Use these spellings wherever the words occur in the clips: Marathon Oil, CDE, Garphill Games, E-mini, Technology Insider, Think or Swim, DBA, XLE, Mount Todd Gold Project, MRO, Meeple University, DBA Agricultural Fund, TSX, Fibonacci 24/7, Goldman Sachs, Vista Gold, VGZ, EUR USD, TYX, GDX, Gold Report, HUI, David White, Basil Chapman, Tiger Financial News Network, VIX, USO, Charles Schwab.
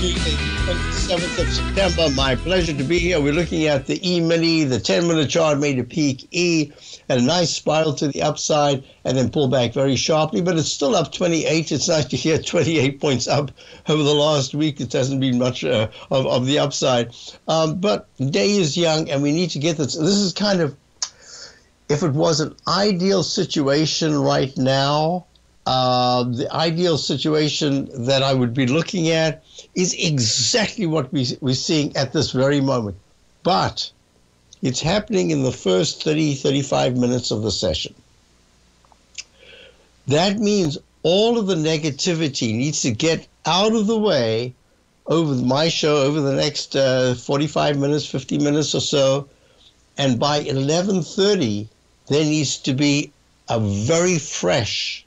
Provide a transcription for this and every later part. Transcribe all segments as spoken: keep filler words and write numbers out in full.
the twenty-seventh of September. My pleasure to be here. We're looking at the E-mini. The ten-minute chart made a peak E and a nice spiral to the upside and then pull back very sharply, but it's still up twenty-eight. It's nice to hear twenty-eight points up over the last week. It hasn't been much uh, of, of the upside. Um, but the day is young and we need to get this. This is kind of, if it was an ideal situation right now, uh, the ideal situation that I would be looking at is exactly what we, we're seeing at this very moment. But it's happening in the first thirty, thirty-five minutes of the session. That means all of the negativity needs to get out of the way over my show over the next uh, forty-five minutes, fifty minutes or so. And by eleven thirty, there needs to be a very fresh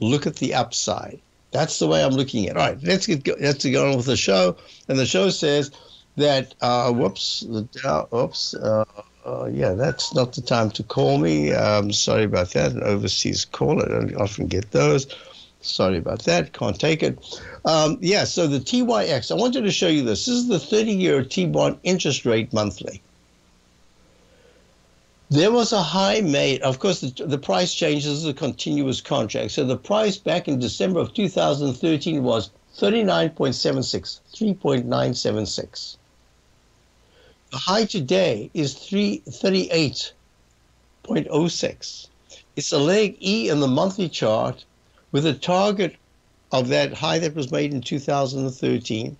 look at the upside. That's the way I'm looking at it. All right, let's get go, let's get on with the show. And the show says that, uh, whoops, the Dow, oops, uh, uh, yeah, that's not the time to call me. Um, sorry about that. An overseas call. I don't often get those. Sorry about that. Can't take it. Um, yeah, so the T Y X, I wanted to show you this. This is the thirty-year T-bond interest rate monthly. There was a high made. Of course, the, the price changes. This is a continuous contract. So the price back in December of two thousand thirteen was thirty-nine point seven six, three point nine seven six. The high today is thirty-eight point oh six. It's a leg E in the monthly chart with a target of that high that was made in two thousand thirteen.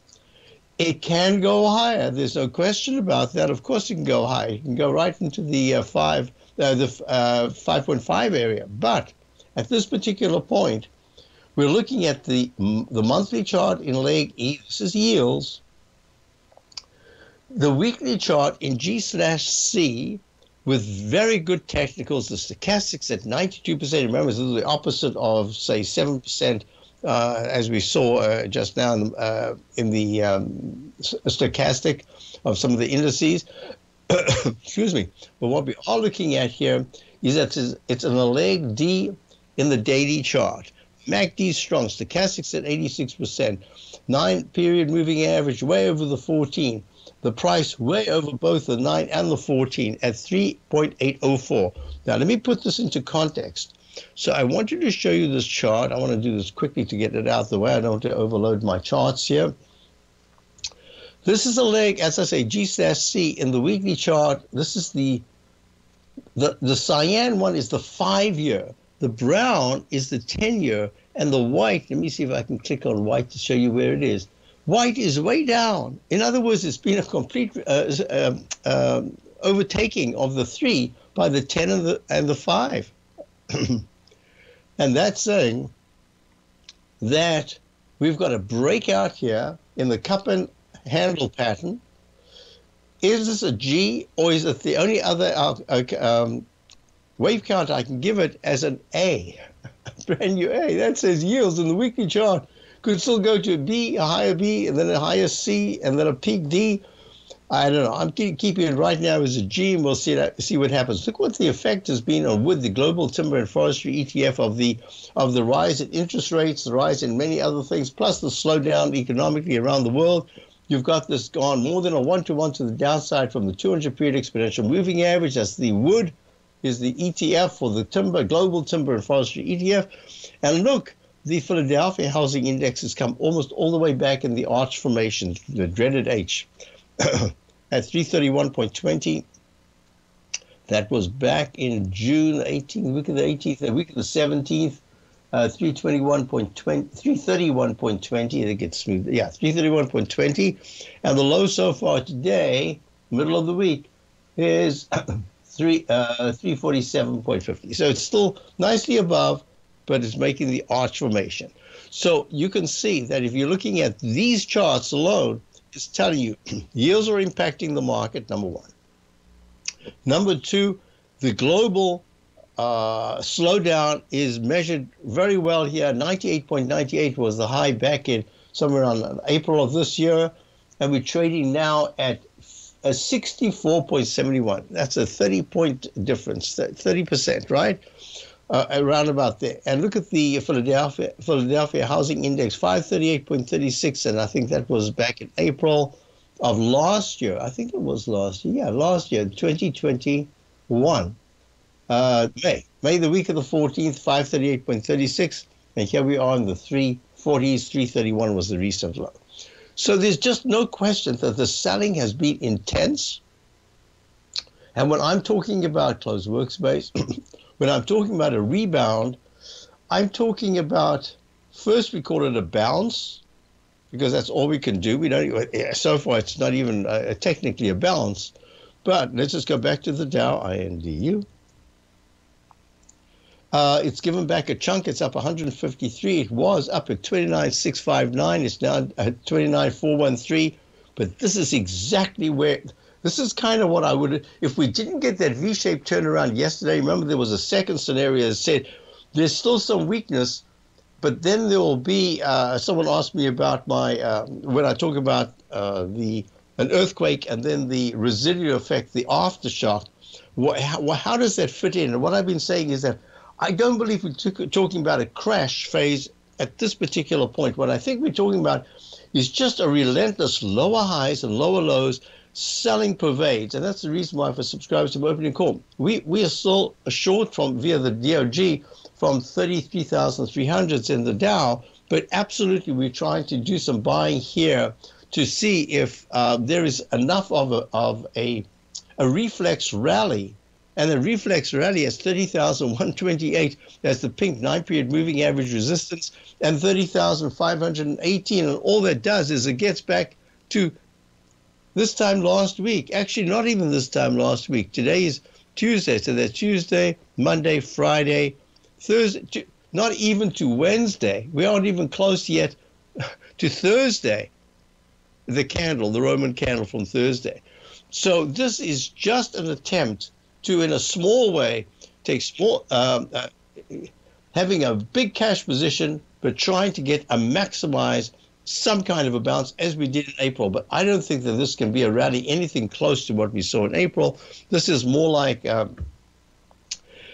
It can go higher. There's no question about that. Of course, it can go higher. It can go right into the uh, five, uh, the uh, five point five area. But at this particular point, we're looking at the the monthly chart in leg E. This is yields. The weekly chart in G slash C, with very good technicals. The stochastics at ninety-two percent. Remember, this is the opposite of say seven percent. Uh, as we saw uh, just now in the, uh, in the um, stochastic of some of the indices. Excuse me. But what we are looking at here is that it's an alleged D in the daily chart. M A C D strong, stochastics at eighty-six percent, nine-period moving average way over the fourteen, the price way over both the nine and the fourteen at three point eight oh four. Now, let me put this into context. So I wanted to show you this chart. I want to do this quickly to get it out of the way. I don't want to overload my charts here. This is a leg, as I say, G slash C in the weekly chart. This is the, the, the cyan one is the five-year. The brown is the ten-year. And the white, let me see if I can click on white to show you where it is. White is way down. In other words, it's been a complete uh, uh, uh, overtaking of the three by the ten and the, and the five. And that's saying that we've got a breakout here in the cup and handle pattern. Is this a G, or is it the only other um, wave count I can give it as an A, a brand new A? That says yields in the weekly chart could still go to a B, a higher B, and then a higher C, and then a peak D. I don't know. I'm keep, keeping it right now as a G, and we'll see that, see what happens. Look what the effect has been on wood, the global timber and forestry E T F, of the of the rise in interest rates, the rise in many other things, plus the slowdown economically around the world. You've got this gone more than a one-to-one to the downside from the two hundred period exponential moving average. That's the wood, is the E T F for the timber, global timber and forestry E T F. And look, the Philadelphia Housing Index has come almost all the way back in the arch formation, the dreaded H. At three thirty-one point two zero, that was back in June eighteenth, week of the eighteenth, the week of the seventeenth, uh, three twenty-one point two zero, three thirty-one point two zero, it gets smooth, yeah, three thirty-one point two zero, and the low so far today, middle of the week, is three forty-seven point five zero. So it's still nicely above, but it's making the arch formation. So you can see that if you're looking at these charts alone, is telling you yields are impacting the market, number one. Number two, the global uh, slowdown is measured very well here. ninety-eight point nine eight was the high back in somewhere around April of this year, and we're trading now at a sixty-four point seven one. That's a thirty point difference, thirty percent, right? Uh, around about there. And look at the Philadelphia Philadelphia Housing Index, five thirty-eight point three six, and I think that was back in April of last year. I think it was last year, yeah, last year, twenty twenty-one, uh, May. May, the week of the fourteenth, five thirty-eight point three six, and here we are in the three forties, three thirty-one was the recent low. So there's just no question that the selling has been intense. And when I'm talking about closed workspace, when I'm talking about a rebound, I'm talking about, first we call it a bounce, because that's all we can do. We don't. So far, it's not even uh, technically a bounce. But let's just go back to the Dow, I N D U. Uh, it's given back a chunk. It's up one hundred fifty-three. It was up at twenty-nine six five nine. It's now at twenty-nine four one three. But this is exactly where... This is kind of what I would, if we didn't get that V-shaped turnaround yesterday, remember there was a second scenario that said there's still some weakness, but then there will be, uh, someone asked me about my, uh, when I talk about uh, the an earthquake and then the residual effect, the aftershock, what, how, how does that fit in? And what I've been saying is that I don't believe we're talking about a crash phase at this particular point. What I think we're talking about is just a relentless lower highs and lower lows. Selling pervades, and that's the reason why for subscribers to Opening Call, we we are still short from via the D O G from thirty-three thousand three hundreds in the Dow, but absolutely we're trying to do some buying here to see if uh, there is enough of a of a a reflex rally, and the reflex rally is thirty thousand one twenty-eight as the pink nine period moving average resistance, and thirty thousand five eighteen, and all that does is it gets back to this time last week, actually not even this time last week. Today is Tuesday, so that's Tuesday, Monday, Friday, Thursday, not even to Wednesday. We aren't even close yet to Thursday, the candle, the Roman candle from Thursday. So this is just an attempt to, in a small way, take small, um, uh, having a big cash position, but trying to get a maximized some kind of a bounce as we did in April. But I don't think that this can be a rally anything close to what we saw in April. This is more like um,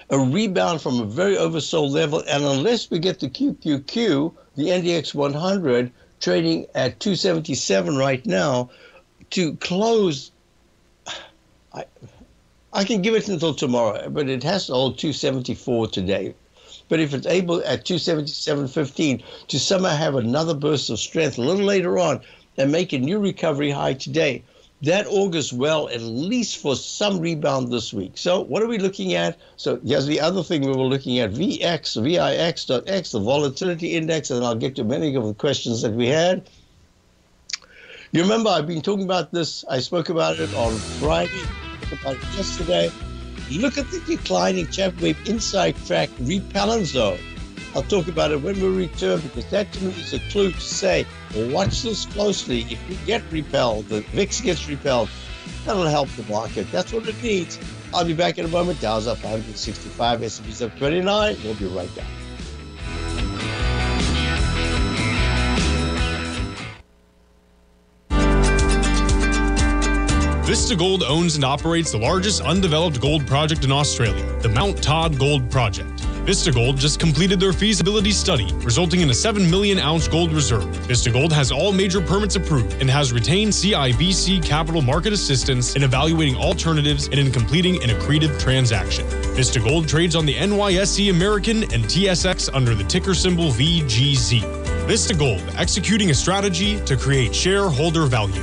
a rebound from a very oversold level. And unless we get the Q Q Q, the N D X one hundred trading at two seventy-seven right now to close, I, I can give it until tomorrow, but it has to hold two seventy-four today. But if it's able at two seventy-seven fifteen to somehow have another burst of strength a little later on and make a new recovery high today, that augurs well at least for some rebound this week. So what are we looking at? So here's the other thing we were looking at, V X, V I X dot X, the volatility index, and I'll get to many of the questions that we had. You remember I've been talking about this. I spoke about it on Friday, about it yesterday. Look at the declining Chapman Wave inside track repellent zone. I'll talk about it when we return, because that to me is a clue to say, well, watch this closely. If we get repelled, the V I X gets repelled, that'll help the market. That's what it needs. I'll be back in a moment. Dow's up one hundred sixty-five, S and P's up twenty-nine. We'll be right back. Vista Gold owns and operates the largest undeveloped gold project in Australia, the Mount Todd Gold Project. Vista Gold just completed their feasibility study, resulting in a seven million ounce gold reserve. Vista Gold has all major permits approved and has retained C I B C Capital Market Assistance in evaluating alternatives and in completing an accretive transaction. Vista Gold trades on the N Y S E American and T S X under the ticker symbol V G Z. Vista Gold, executing a strategy to create shareholder value.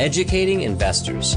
Educating investors.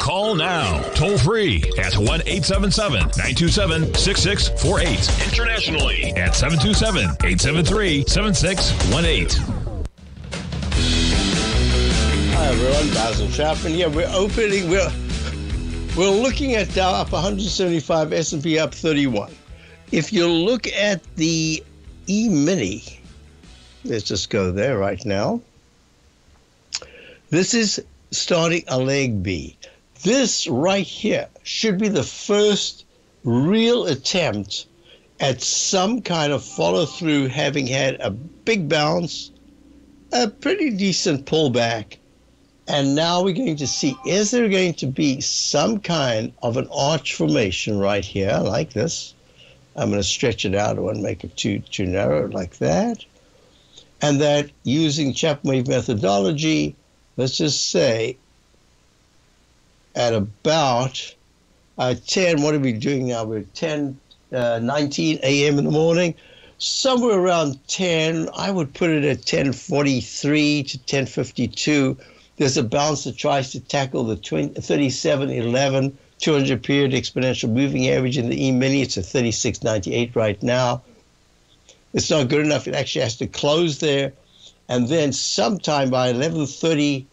Call now, toll free at one eight seven seven, nine two seven, six six four eight. Internationally at seven two seven, eight seven three, seven six one eight. Hi everyone, Basil Chapman here. We're opening, we're, we're looking at Dow up one hundred seventy-five, S and P up thirty-one. If you look at the E-mini, let's just go there right now. This is starting a leg B. This right here should be the first real attempt at some kind of follow-through, having had a big bounce, a pretty decent pullback, and now we're going to see, is there going to be some kind of an arch formation right here like this? I'm going to stretch it out. I won't make it too, too narrow like that. And that, using Chapman Wave methodology, let's just say, at about uh, ten, what are we doing now? We're ten, uh, nineteen a m in the morning. Somewhere around ten, I would put it at ten forty-three to ten fifty-two. There's a bounce that tries to tackle the thirty-seven eleven, two hundred period exponential moving average in the E-mini. It's a thirty-six ninety-eight right now. It's not good enough. It actually has to close there. And then sometime by eleven thirty,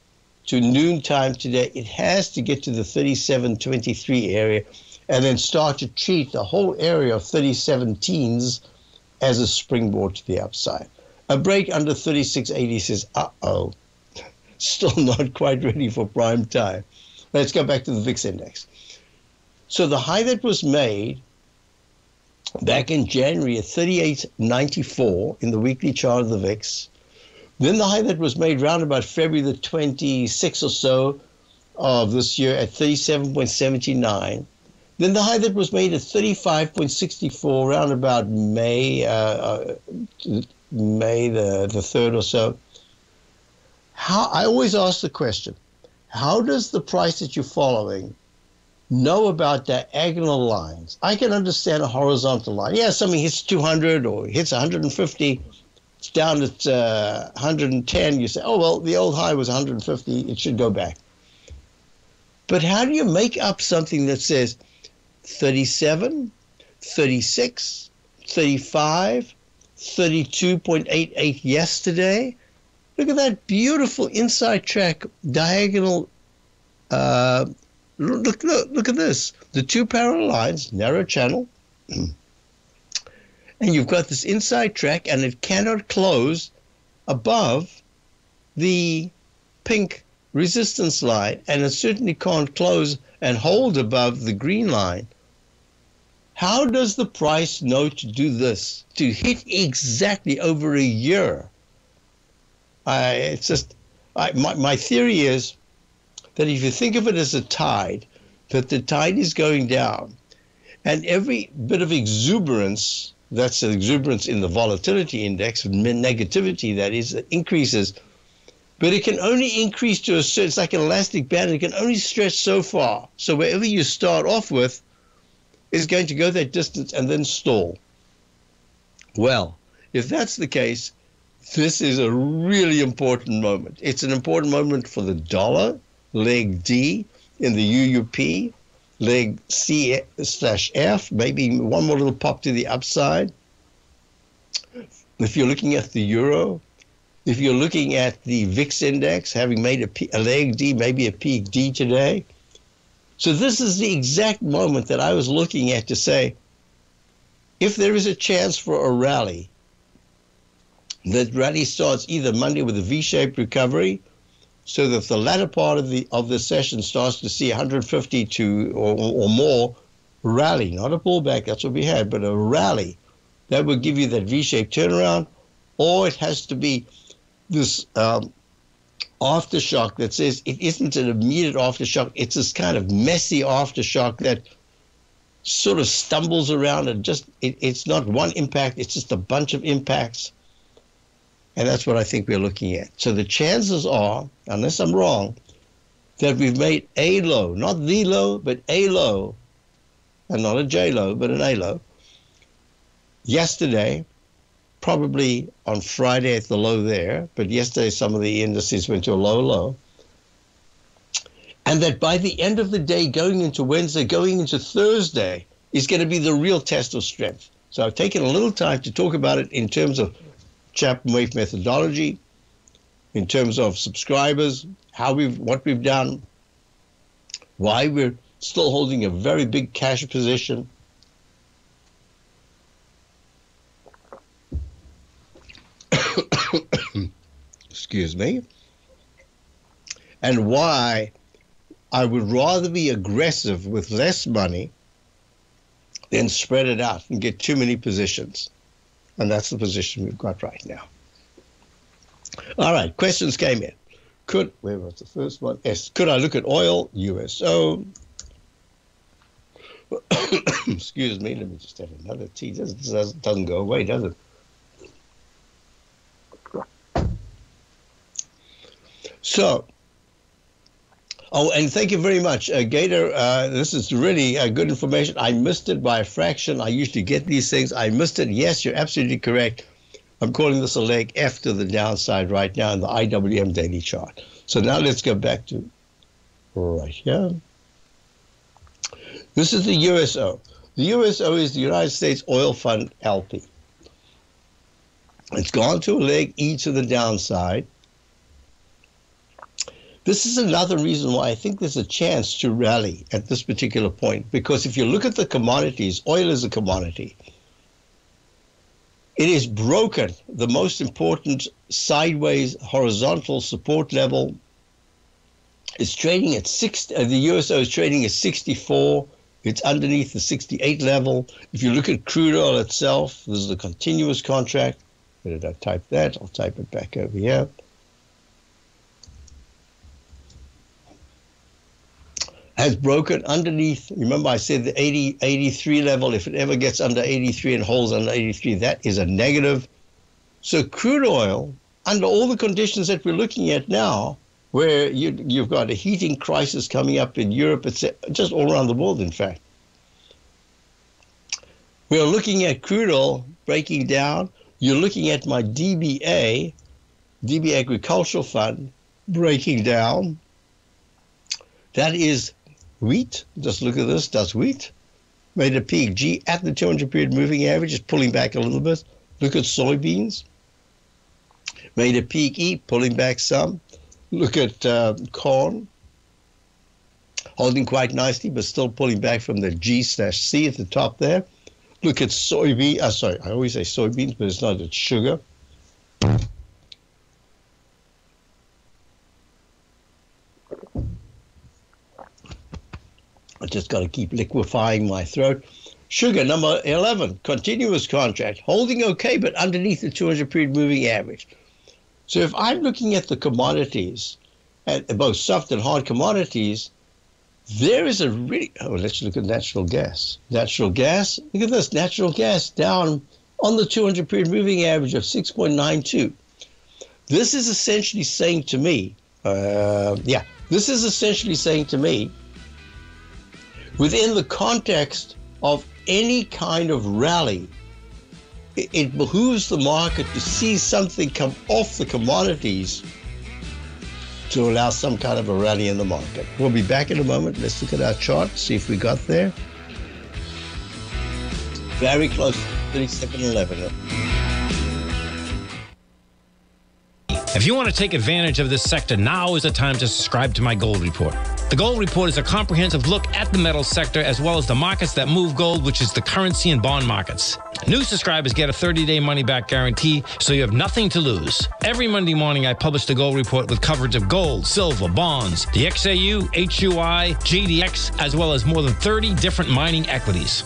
to noontime today, it has to get to the thirty-seven twenty-three area and then start to treat the whole area of thirty-seventeens as a springboard to the upside. A break under thirty-six eighty says, uh-oh, still not quite ready for prime time. Let's go back to the V I X index. So the high that was made back in January at thirty-eight ninety-four in the weekly chart of the V I X, then the high that was made round about February the twenty-sixth or so of this year at thirty-seven seventy-nine. Then the high that was made at thirty-five sixty-four round about May, uh, uh, May the, the third or so. How, I always ask the question, how does the price that you're following know about diagonal lines? I can understand a horizontal line. Yeah, something hits two hundred or hits one hundred fifty. Down at uh, one hundred ten, you say, oh, well, the old high was one hundred fifty. It should go back. But how do you make up something that says thirty-seven, thirty-six, thirty-five, thirty-two point eight eight yesterday? Look at that beautiful inside track diagonal. Uh, look, look, look at this. The two parallel lines, narrow channel. and you've got this inside track, and it cannot close above the pink resistance line, and it certainly can't close and hold above the green line. How does the price know to do this, to hit exactly over a year? I, it's just I, my, my theory is that if you think of it as a tide, that the tide is going down, and every bit of exuberance, that's an exuberance in the volatility index, negativity that is, that increases, but it can only increase to a certain, it's like an elastic band, it can only stretch so far. So wherever you start off with is going to go that distance and then stall. Well, if that's the case, this is a really important moment. It's an important moment for the dollar, leg D in the U U P, leg C slash F, maybe one more little pop to the upside. If you're looking at the euro, if you're looking at the V I X index, having made a, P, a leg D, maybe a peak D today. So this is the exact moment that I was looking at to say, if there is a chance for a rally, that rally starts either Monday with a V-shaped recovery, so that the latter part of the of the session starts to see one hundred fifty to or, or more rally, not a pullback, that's what we had, but a rally that would give you that V-shaped turnaround, or it has to be this um, aftershock that says it isn't an immediate aftershock. It's this kind of messy aftershock that sort of stumbles around and just it, it's not one impact. It's just a bunch of impacts. And that's what I think we're looking at. So the chances are, unless I'm wrong, that we've made a low, not the low, but a low, and not a J low, but an A low, yesterday, probably on Friday at the low there, but yesterday some of the indices went to a low low. And that by the end of the day, going into Wednesday, going into Thursday, is going to be the real test of strength. So I've taken a little time to talk about it in terms of Chapman Wave methodology, in terms of subscribers, how we've, what we've done, why we're still holding a very big cash position, excuse me, and why I would rather be aggressive with less money than spread it out and get too many positions. And that's the position we've got right now. All right, questions came in. Could, where was the first one? Yes, could I look at oil, U S O? Excuse me, let me just have another tea. This doesn't, doesn't go away, does it? So, oh, and thank you very much, uh, Gator. Uh, this is really uh, good information. I missed it by a fraction. I usually get these things. I missed it. Yes, you're absolutely correct. I'm calling this a leg F to the downside right now in the I W M daily chart. So now let's go back to right here. This is the U S O. The U S O is the United States Oil Fund L P. It's gone to a leg E to the downside. This is another reason why I think there's a chance to rally at this particular point, because if you look at the commodities, oil is a commodity. It is broken, the most important sideways horizontal support level. It's trading at six, uh, the U S O is trading at sixty-four. It's underneath the sixty-eight level. If you look at crude oil itself, this is a continuous contract. Where did I type that? I'll type it back over here. Has broken underneath, remember I said the eighty, eighty-three level, if it ever gets under eighty-three and holds under eighty-three, that is a negative. So crude oil, under all the conditions that we're looking at now, where you, you've got a heating crisis coming up in Europe, it's just all around the world, in fact. We're looking at crude oil breaking down. You're looking at my D B A, D B A Agricultural Fund, breaking down. That is wheat. Just look at this. That's wheat. Made a peak G at the two hundred period moving average. It's pulling back a little bit. Look at soybeans. Made a peak E, pulling back some. Look at uh, corn. Holding quite nicely, but still pulling back from the G slash C at the top there. Look at soybean. Uh, sorry, I always say soybeans, but it's not. It's sugar. I just got to keep liquefying my throat. Sugar, number eleven, continuous contract, holding okay, but underneath the two hundred period moving average. So if I'm looking at the commodities, at both soft and hard commodities, there is a really, oh, let's look at natural gas. Natural gas, look at this, natural gas down on the two hundred period moving average of six point nine two. This is essentially saying to me, uh, yeah, this is essentially saying to me, within the context of any kind of rally, it, it behooves the market to see something come off the commodities to allow some kind of a rally in the market. We'll be back in a moment. Let's look at our chart, see if we got there. Very close, thirty-seven eleven. If you want to take advantage of this sector, now is the time to subscribe to my Gold Report. The Gold Report is a comprehensive look at the metal sector as well as the markets that move gold, which is the currency and bond markets. New subscribers get a thirty day money-back guarantee, so you have nothing to lose. Every Monday morning, I publish the Gold Report with coverage of gold, silver, bonds, the X A U, H U I, G D X, as well as more than thirty different mining equities.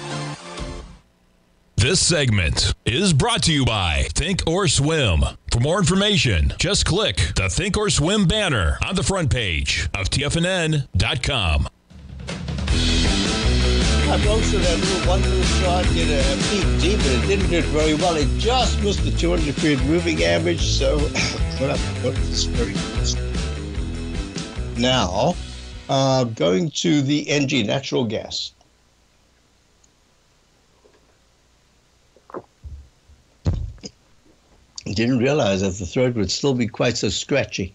This segment is brought to you by Think or Swim. For more information, just click the Think or Swim banner on the front page of T F N N dot com. I also that little one little shot did a peak deep, but it didn't do it very well. It just missed the two hundred period moving average, so what up? What is very good. Now, uh, going to the N G, natural gas. Didn't realize that the throat would still be quite so scratchy.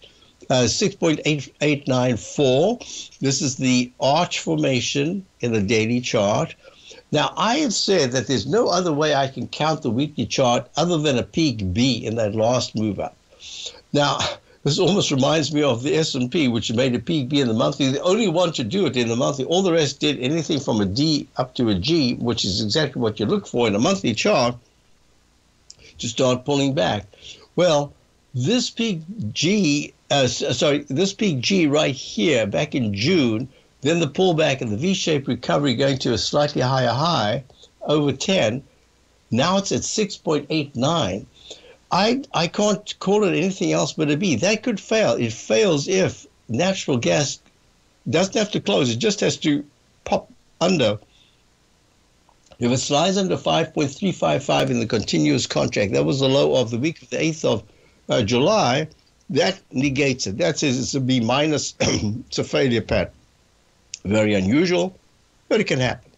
Uh, six point eight eight nine four. This is the arch formation in the daily chart. Now, I have said that there's no other way I can count the weekly chart other than a peak B in that last move up. Now, this almost reminds me of the S and P, which made a peak B in the monthly. The only one to do it in the monthly. All the rest did anything from a D up to a G, which is exactly what you look for in a monthly chart, to start pulling back. Well, this peak G, uh, sorry, this peak G right here back in June, then the pullback and the V-shaped recovery going to a slightly higher high over ten, Now it's at six point eight nine. I I can't call it anything else but a B. That could fail. It fails if natural gas doesn't have to close. It just has to pop under. If it slides under five point three five five in the continuous contract, that was the low of the week of the eighth of July, that negates it. That says it's a B minus. It's a failure pattern. Very unusual, but it can happen.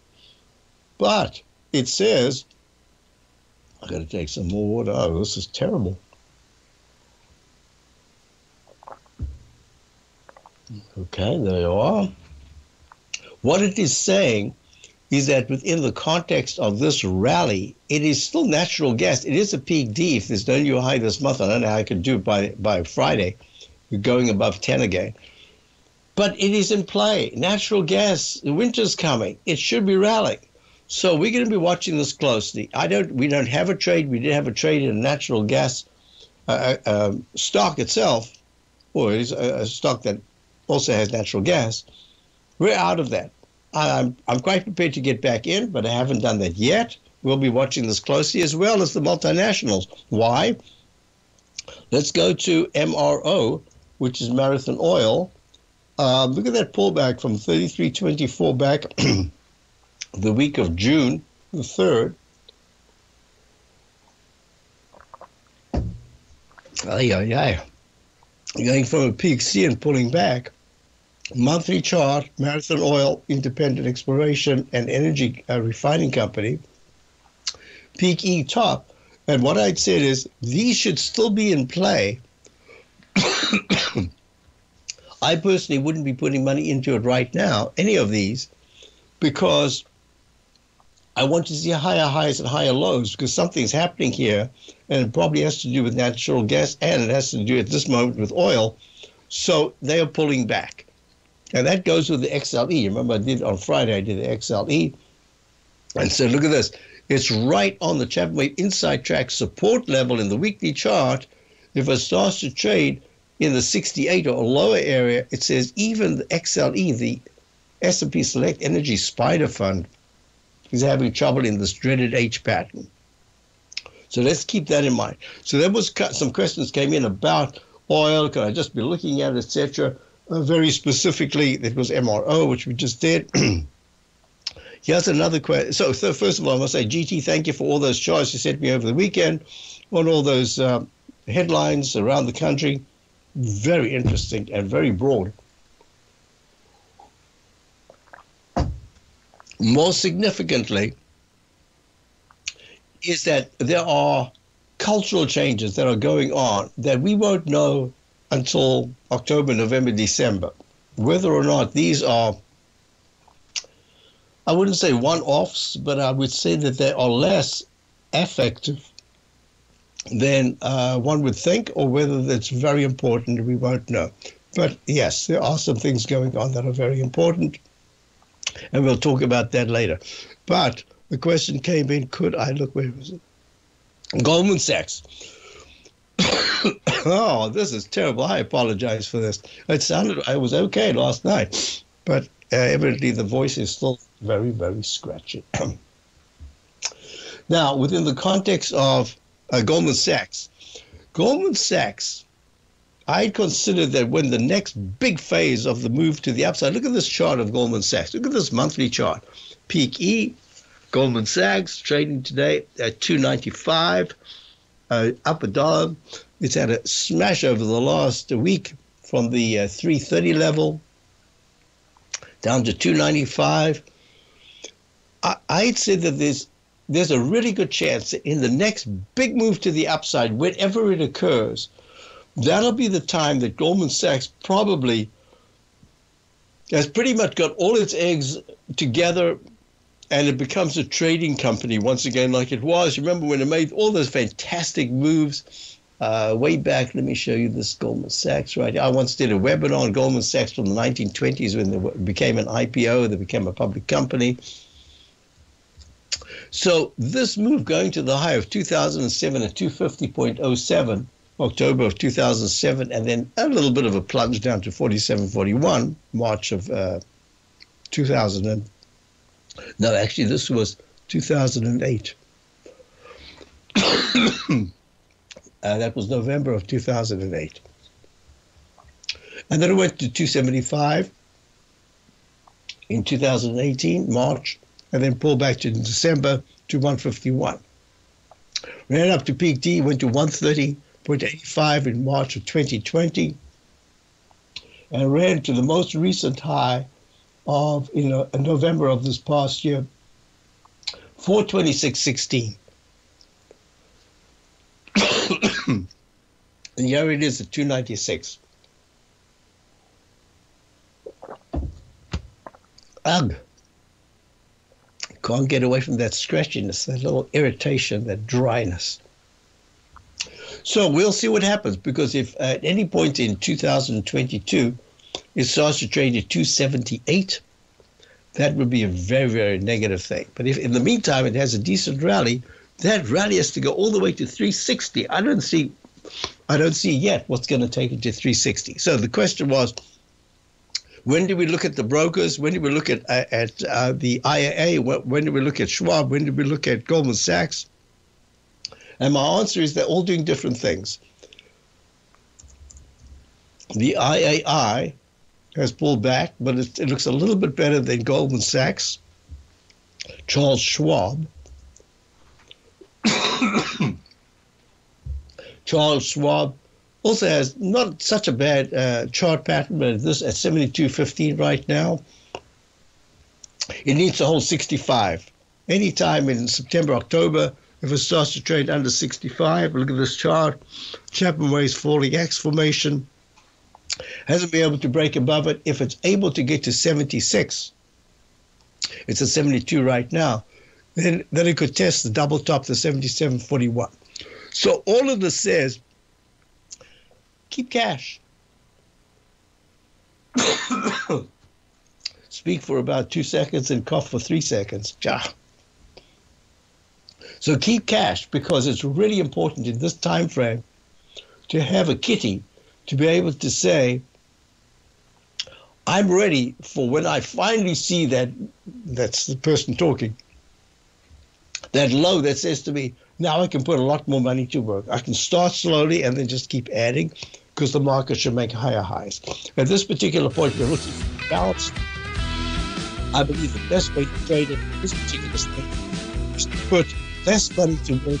But it says, I've got to take some more water. Oh, this is terrible. Okay, there you are. What it is saying is that within the context of this rally, it is still natural gas. It is a peak D if there's no new high this month. I don't know how I could do it by, by Friday. We're going above ten again. But it is in play. Natural gas, the winter's coming. It should be rallying. So we're going to be watching this closely. I don't. We don't have a trade. We did have a trade in a natural gas uh, uh, stock itself, or it is a, a stock that also has natural gas. We're out of that. I'm, I'm quite prepared to get back in, but I haven't done that yet. We'll be watching this closely, as well as the multinationals. Why? Let's go to M R O, which is Marathon Oil. Uh, look at that pullback from thirty-three twenty-four back the week of June the third. Ay, ay, ay. Going from a peak C and pulling back. Monthly chart, Marathon Oil, Independent Exploration and Energy uh, Refining Company, peak E top. And what I'd said is these should still be in play. I personally wouldn't be putting money into it right now, any of these, because I want to see higher highs and higher lows, because something's happening here, and it probably has to do with natural gas, and it has to do at this moment with oil. So they are pulling back. And that goes with the X L E. Remember, I did on Friday, I did the X L E. And so look at this. It's right on the Chapman Wave inside track support level in the weekly chart. If it starts to trade in the sixty-eight or lower area, it says even the X L E, the S and P Select Energy Spider Fund, is having trouble in this dreaded H pattern. So let's keep that in mind. So there was some questions came in about oil. Can I just be looking at it, et cetera? Uh, very specifically, it was M R O, which we just did. Here's another question. So, so, first of all, I must say, G T, thank you for all those charts you sent me over the weekend on all those uh, headlines around the country. Very interesting and very broad. More significantly is that there are cultural changes that are going on that we won't know until October, November, December, whether or not these are, I wouldn't say one-offs, but I would say that they are less effective than uh, one would think, or whether that's very important, we won't know. But yes, there are some things going on that are very important, and we'll talk about that later. But the question came in, could I look, where was it? Goldman Sachs. Oh, this is terrible. I apologize for this. It sounded, I was okay last night, but uh, evidently the voice is still very, very scratchy. Now, within the context of uh, Goldman Sachs, Goldman Sachs, I considered that when the next big phase of the move to the upside, look at this chart of Goldman Sachs. Look at this monthly chart. Peak E, Goldman Sachs trading today at two ninety-five. Uh, up a dollar. It's had a smash over the last week from the uh, three thirty level down to two ninety-five. I, I'd say that there's, there's a really good chance that in the next big move to the upside, whenever it occurs, that'll be the time that Goldman Sachs probably has pretty much got all its eggs together, and it becomes a trading company once again, like it was. Remember when it made all those fantastic moves uh, way back? Let me show you this Goldman Sachs right here. I once did a webinar on Goldman Sachs from the nineteen twenties when they became an I P O, they became a public company. So this move going to the high of two thousand seven at two fifty point oh seven, October of two thousand seven, and then a little bit of a plunge down to forty-seven forty-one, March of uh, two thousand. No, actually, this was two thousand eight. uh, that was November of two thousand eight. And then it went to two seventy-five in two thousand eighteen, March, and then pulled back to December to one fifty-one. Ran up to peak D, went to one thirty point eight five in March of twenty twenty, and ran to the most recent high of, you know, in November of this past year, four twenty-six sixteen. And here it is at two ninety-six. Ugh. Can't get away from that scratchiness, that little irritation, that dryness. So we'll see what happens, because if at any point in two thousand twenty-two it starts to trade at two seventy-eight, that would be a very, very negative thing. But if in the meantime it has a decent rally, that rally has to go all the way to three sixty. I don't see, I don't see yet what's going to take it to three sixty. So the question was, when do we look at the brokers? When do we look at uh, at uh, the I A A? When do we look at Schwab? When do we look at Goldman Sachs? And my answer is they're all doing different things. The I A I has pulled back, but it, it looks a little bit better than Goldman Sachs, Charles Schwab. Charles Schwab also has not such a bad uh, chart pattern, but this at seventy-two fifteen right now. It needs to hold sixty-five. Anytime in September, October, if it starts to trade under sixty-five, look at this chart, Chapman Wave's falling X formation. Hasn't been able to break above it. If it's able to get to seventy-six, it's at seventy-two right now, then, then it could test the double top, the seventy-seven forty-one. So all of this says, keep cash. Speak for about two seconds and cough for three seconds. Ja. So keep cash, because it's really important in this time frame to have a kitty to be able to say, I'm ready for when I finally see that, that's the person talking, that low that says to me, now I can put a lot more money to work. I can start slowly and then just keep adding, because the market should make higher highs. At this particular point, we're looking for balance. I believe the best way to trade in this particular state is to put less money to work.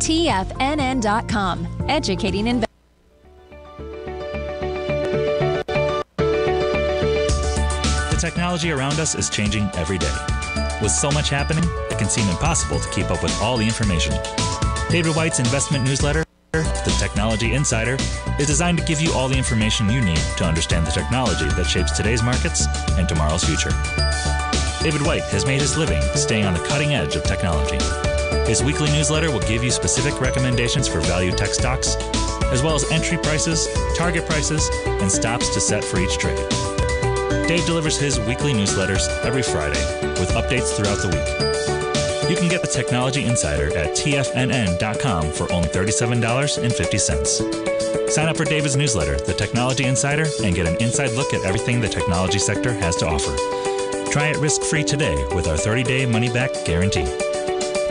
T F N N dot com, educating investors. The technology around us is changing every day. With so much happening, it can seem impossible to keep up with all the information. David White's investment newsletter, The Technology Insider, is designed to give you all the information you need to understand the technology that shapes today's markets and tomorrow's future. David White has made his living staying on the cutting edge of technology. His weekly newsletter will give you specific recommendations for value tech stocks, as well as entry prices, target prices, and stops to set for each trade. Dave delivers his weekly newsletters every Friday, with updates throughout the week. You can get the Technology Insider at T F N N dot com for only thirty-seven dollars and fifty cents. Sign up for David's newsletter, The Technology Insider, and get an inside look at everything the technology sector has to offer. Try it risk-free today with our thirty-day money-back guarantee.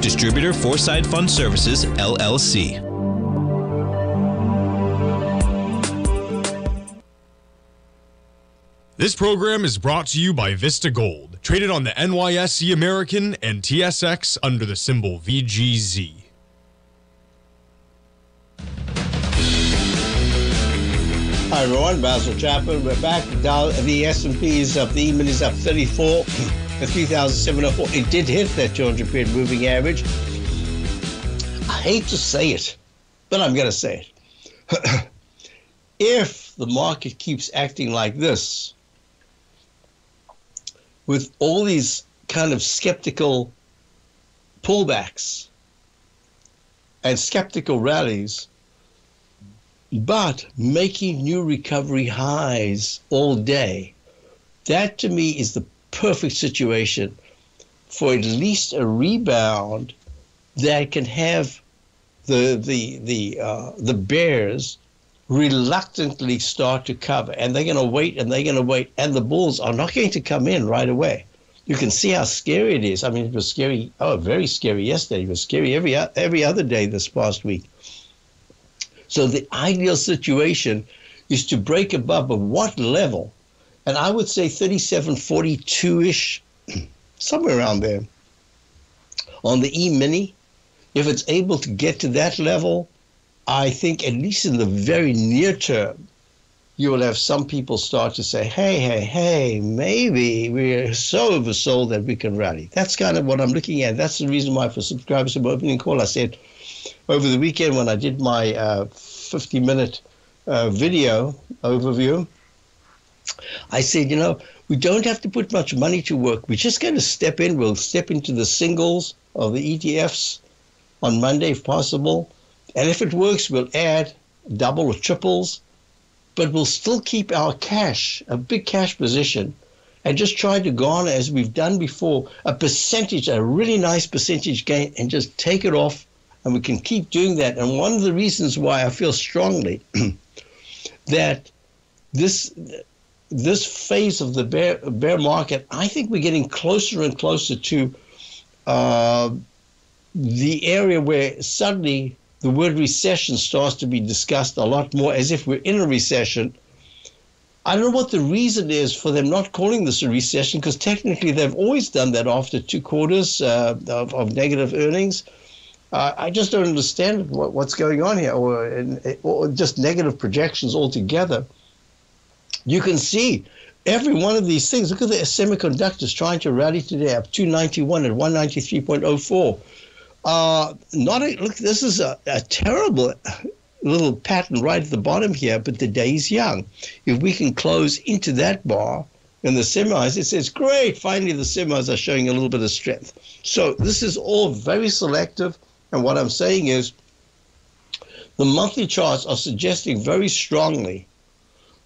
Distributor Foreside Fund Services, L L C. This program is brought to you by Vista Gold, traded on the N Y S E American and T S X under the symbol V G Z. Hi everyone, Basil Chapman. We're back. The S and P is up, the E-mini is up thirty-four. The three thousand seven hundred four, it did hit that two hundred period moving average. I hate to say it, but I'm going to say it. If the market keeps acting like this, with all these kind of skeptical pullbacks and skeptical rallies, but making new recovery highs all day, that to me is the perfect situation for at least a rebound that can have the the the uh, the bears reluctantly start to cover, and they're going to wait and they're going to wait, and the bulls are not going to come in right away. You can see how scary it is. I mean, it was scary. Oh, very scary yesterday. It was scary every every other day this past week. So the ideal situation is to break above, but what level? And I would say thirty-seven forty-two-ish, somewhere around there. On the E-mini, if it's able to get to that level, I think at least in the very near term, you will have some people start to say, hey, hey, hey, maybe we're so oversold that we can rally. That's kind of what I'm looking at. That's the reason why for subscribers to my opening call, I said over the weekend when I did my uh, fifty-minute uh, video overview, I said, you know, we don't have to put much money to work. We're just going to step in. We'll step into the singles of the E T Fs on Monday if possible. And if it works, we'll add double or triples. But we'll still keep our cash, a big cash position, and just try to garner, as we've done before, a percentage, a really nice percentage gain, and just take it off. And we can keep doing that. And one of the reasons why I feel strongly that this – this phase of the bear, bear market, I think we're getting closer and closer to uh, the area where suddenly the word recession starts to be discussed a lot more, as if we're in a recession. I don't know what the reason is for them not calling this a recession, because technically they've always done that after two quarters uh, of, of negative earnings. Uh, I just don't understand what, what's going on here, or, or just negative projections altogether. You can see every one of these things. Look at the semiconductors trying to rally today, up two ninety-one at one ninety-three point oh four. Uh, not a, look, this is a, a terrible little pattern right at the bottom here, but the day is young. If we can close into that bar in the semis, it says, great, finally the semis are showing a little bit of strength. So this is all very selective, and what I'm saying is the monthly charts are suggesting very strongly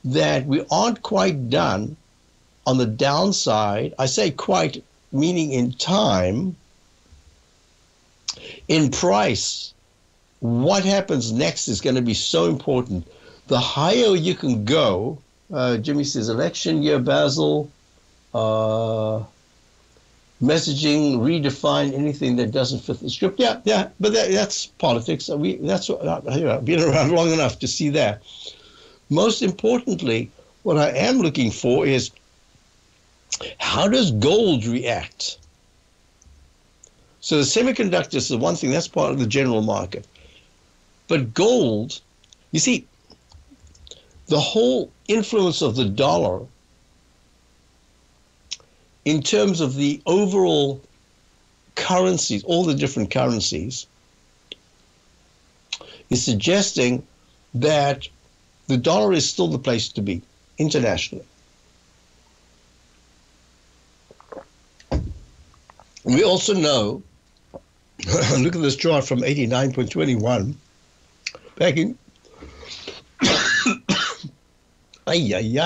that we aren't quite done on the downside. I say quite, meaning in time, in price. What happens next is going to be so important. The higher you can go, uh, Jimmy says, election year, Basil, uh, messaging, redefine anything that doesn't fit the script. Yeah, yeah, but that, that's politics. We, that's what, you know, I've been around long enough to see that. Most importantly, what I am looking for is, how does gold react? So the semiconductors is the one thing, that's part of the general market. But gold, you see, the whole influence of the dollar in terms of the overall currencies, all the different currencies, is suggesting that the dollar is still the place to be internationally. We also know, look at this chart from eighty-nine point two one, back in, ay, ay,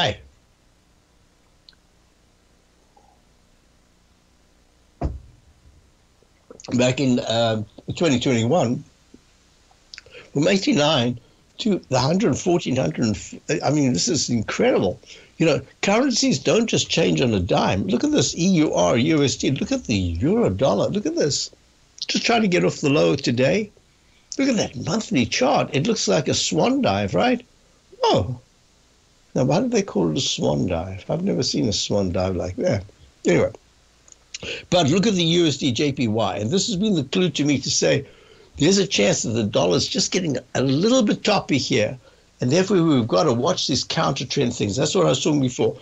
ay. Back in uh, twenty twenty-one, from eighty-nine to the one hundred fourteen, one hundred, I mean, this is incredible. You know, currencies don't just change on a dime. Look at this E U R, U S D. Look at the euro dollar. Look at this. Just trying to get off the low today. Look at that monthly chart. It looks like a swan dive, right? Oh. Now, why do they call it a swan dive? I've never seen a swan dive like that. Anyway. But look at the U S D J P Y, and this has been the clue to me to say there's a chance that the dollar's just getting a little bit toppy here, and therefore we've got to watch these counter trend things. That's what I was talking before.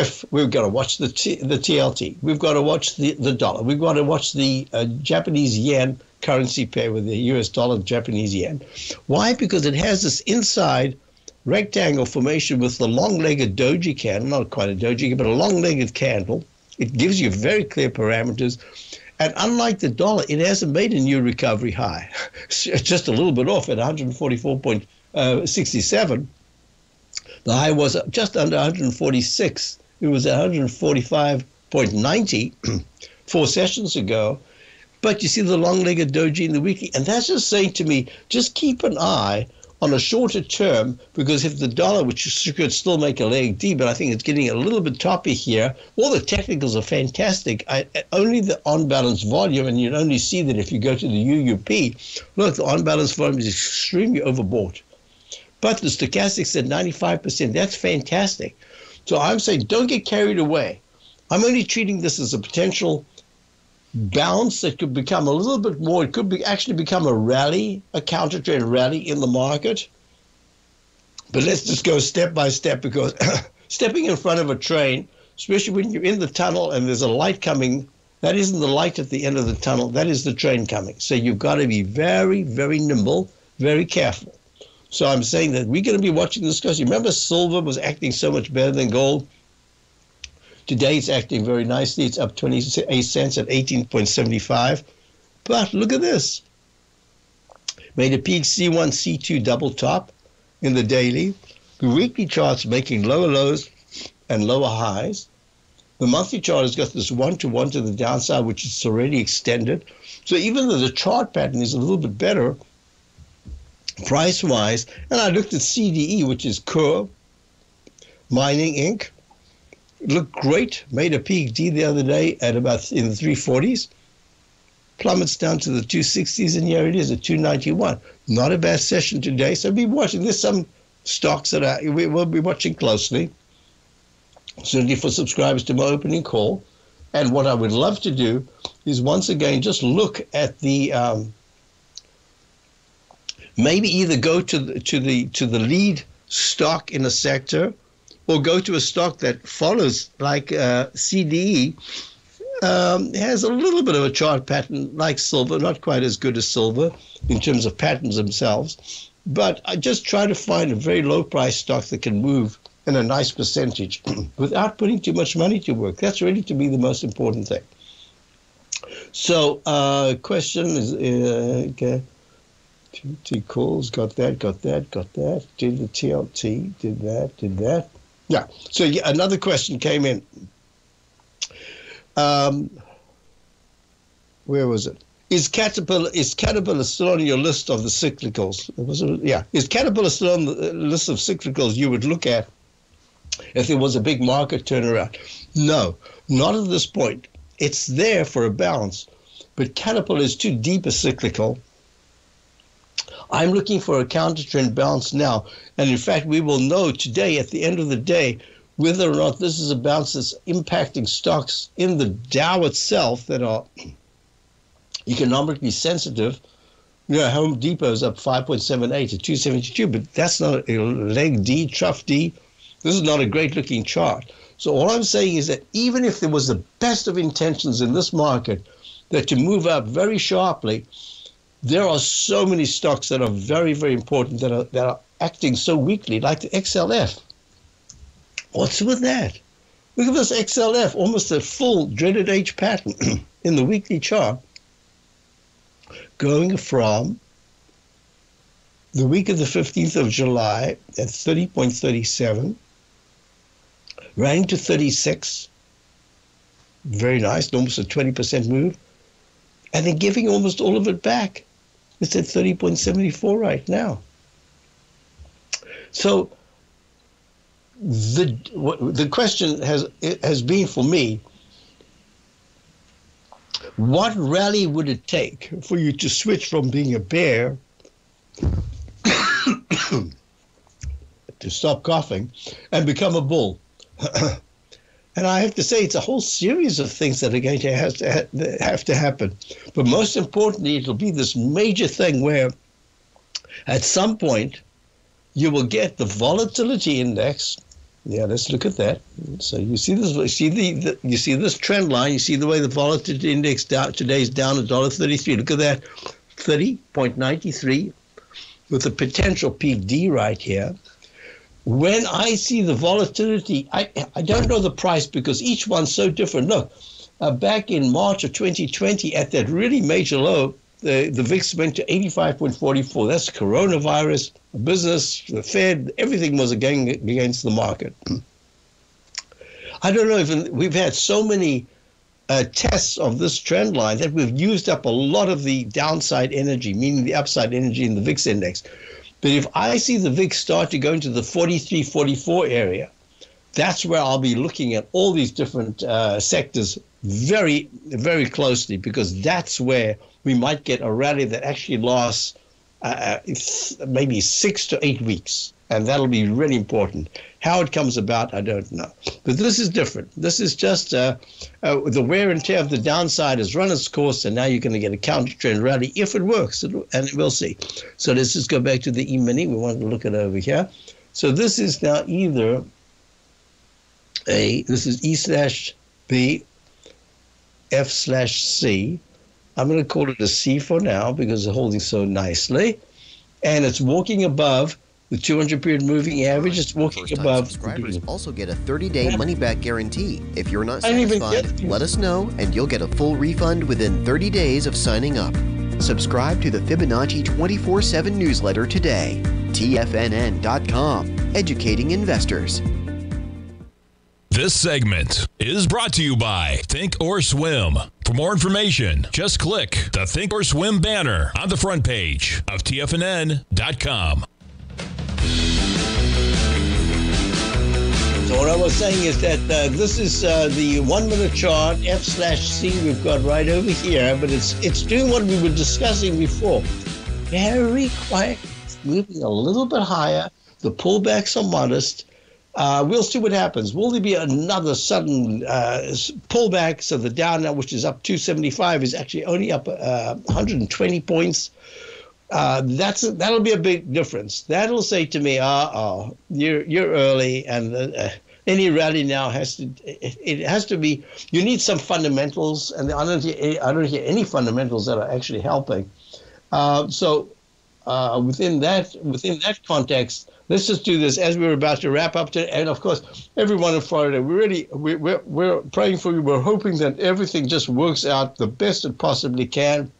If we've got to watch the T the T L T, we've got to watch the, the dollar, we've got to watch the uh, Japanese yen currency pair with the U S dollar, Japanese yen. Why? Because it has this inside rectangle formation with the long-legged doji candle, not quite a doji, but a long-legged candle. It gives you very clear parameters. And unlike the dollar, it hasn't made a new recovery high. It's just a little bit off at one hundred forty-four point six seven. The high was just under one hundred forty-six. It was at one hundred forty-five point nine zero four sessions ago. But you see the long-legged doji in the weekly. And that's just saying to me, just keep an eye on a shorter term, because if the dollar, which could still make a leg D, but I think it's getting a little bit toppy here, all the technicals are fantastic. I, only the on-balance volume, and you'd only see that if you go to the U U P, look, the on-balance volume is extremely overbought. But the stochastics at ninety-five percent, that's fantastic. So I'm saying don't get carried away. I'm only treating this as a potential bounce that could become a little bit more. It could be actually become a rally, a counter trend rally in the market. But let's just go step by step, because stepping in front of a train, especially when you're in the tunnel and there's a light coming, that isn't the light at the end of the tunnel, that is the train coming. So you've got to be very, very nimble, very careful. So I'm saying that we're going to be watching this, because you remember silver was acting so much better than gold. Today it's acting very nicely. It's up twenty-eight cents at eighteen point seven five. But look at this. Made a peak C one, C two double top in the daily. The weekly chart's making lower lows and lower highs. The monthly chart has got this one-to-one to the downside, which is already extended. So even though the chart pattern is a little bit better price-wise, and I looked at C D E, which is Coeur Mining Incorporated, it looked great, made a peak D the other day at about in the three forties, plummets down to the two sixties, and here it is at two ninety-one. Not a bad session today, so be watching. There's some stocks that I, we will be watching closely, certainly for subscribers to my opening call. And what I would love to do is once again just look at the um, maybe either go to the, to the to the lead stock in a sector, or go to a stock that follows, like uh, C D E, um, has a little bit of a chart pattern like silver, not quite as good as silver in terms of patterns themselves. But I just try to find a very low price stock that can move in a nice percentage without putting too much money to work. That's really, to me, the most important thing. So uh, question is, uh, okay. T calls, got that, got that, got that. Did the T L T, did that, did that. Yeah, so yeah, another question came in. Um, where was it? Is Caterpillar, is Caterpillar still on your list of the cyclicals? Was it, yeah, is Caterpillar still on the list of cyclicals you would look at if there was a big market turnaround? No, not at this point. It's there for a bounce, but Caterpillar is too deep a cyclical. I'm looking for a counter trend bounce now. And in fact, we will know today at the end of the day whether or not this is a bounce that's impacting stocks in the Dow itself that are economically sensitive Yeah, Home Depot's up five point seven eight to two seventy-two, but that's not a leg D, trough D. This is not a great looking chart. So all I'm saying is that even if there was the best of intentions in this market that to move up very sharply, there are so many stocks that are very, very important that are, that are acting so weakly, like the X L F. What's with that? Look at this X L F, almost a full dreaded H pattern in the weekly chart, going from the week of the fifteenth of July at thirty point three seven, ran to thirty-six, very nice, almost a twenty percent move, and they're giving almost all of it back. It's at thirty point seven four right now. So the the question has has been for me, what rally would it take for you to switch from being a bear to stop coughing and become a bull? And I have to say, it's a whole series of things that are going to have to, ha have to happen. But most importantly, it'll be this major thing where at some point you will get the volatility index. Yeah, let's look at that. So you see this, you see the, the you see this trend line. You see the way the volatility index down today is down a dollar thirty-three. Look at that, thirty point nine three, with a potential peak D right here. When I see the volatility, I I don't know the price because each one's so different. Look, uh, back in March of twenty twenty, at that really major low, the the V I X went to eighty-five point four four. That's coronavirus, business, the Fed, everything was again against the market. I don't know, if we've had so many uh, tests of this trend line that we've used up a lot of the downside energy, meaning the upside energy in the V I X index. But if I see the V I X start to go into the forty-three, forty-four area, that's where I'll be looking at all these different uh, sectors very, very closely, because that's where we might get a rally that actually lasts uh, maybe six to eight weeks. And that'll be really important. How it comes about, I don't know. But this is different. This is just uh, uh, the wear and tear of the downside has run its course, and now you're going to get a counter-trend rally if it works, and we'll see. So let's just go back to the E-mini. We wanted to look at over here. So this is now either a, this is E slash B, F slash C. I'm going to call it a C for now because it's holding so nicely. And it's walking above the two hundred period moving average. It's walking above. Subscribers also get a thirty day money-back guarantee. If you're not satisfied, let us know, and you'll get a full refund within thirty days of signing up. Subscribe to the Fibonacci twenty-four seven newsletter today. T F N N dot com, educating investors. This segment is brought to you by Think or Swim. For more information, just click the Think or Swim banner on the front page of T F N N dot com. So what I was saying is that uh, this is uh, the one-minute chart, F slash C we've got right over here, but it's, it's doing what we were discussing before. Very quiet, moving a little bit higher. The pullbacks are modest. Uh, we'll see what happens. Will there be another sudden uh, pullback? So the Dow now, which is up two seventy-five, is actually only up uh, one hundred twenty points. Uh, that's a, that'll be a big difference. That'll say to me, "Ah, oh, oh, you're you're early," and uh, any rally now has to it, it has to be. You need some fundamentals, and I don't hear, I don't hear any fundamentals that are actually helping. Uh, so. Uh, within that, within that context, let's just do this as we were about to wrap up today. And of course, everyone in Florida, we really we, we're we're praying for you. We're hoping that everything just works out the best it possibly can.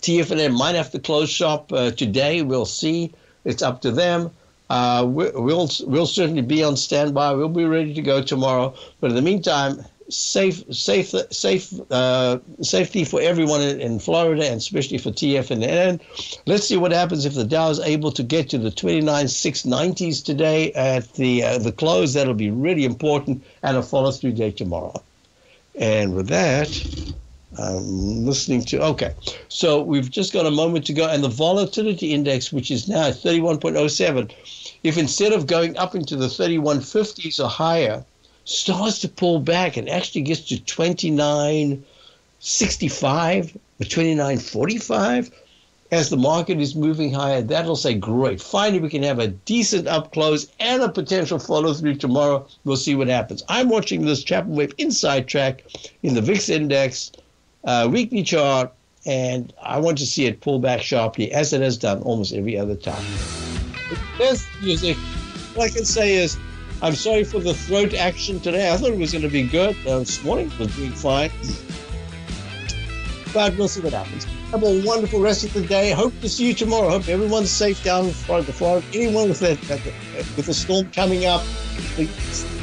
T F N M might have to close shop uh, today. We'll see. It's up to them. Uh, we, we'll we'll certainly be on standby. We'll be ready to go tomorrow. But in the meantime, safe safe safe uh safety for everyone in, in Florida, and especially for T F N N. Let's see what happens if the Dow is able to get to the twenty-nine six nineties today at the uh, the close. That'll be really important, and a follow-through day tomorrow. And with that, I'm listening to, okay, so we've just got a moment to go, and the volatility index, which is now thirty-one point oh seven, if instead of going up into the thirty-one fifties or higher, starts to pull back and actually gets to twenty-nine sixty-five or twenty-nine forty-five, as the market is moving higher, that'll say, great, finally we can have a decent up close and a potential follow through tomorrow. We'll see what happens. I'm watching this Chapman Wave inside track in the V I X index, uh, weekly chart, and I want to see it pull back sharply as it has done almost every other time. The best music, what I can say is, I'm sorry for the throat action today. I thought it was going to be good. Uh, this morning was doing fine. But we'll see what happens. Have a wonderful rest of the day. Hope to see you tomorrow. Hope everyone's safe down in Florida. Anyone with a, with a storm coming up, please.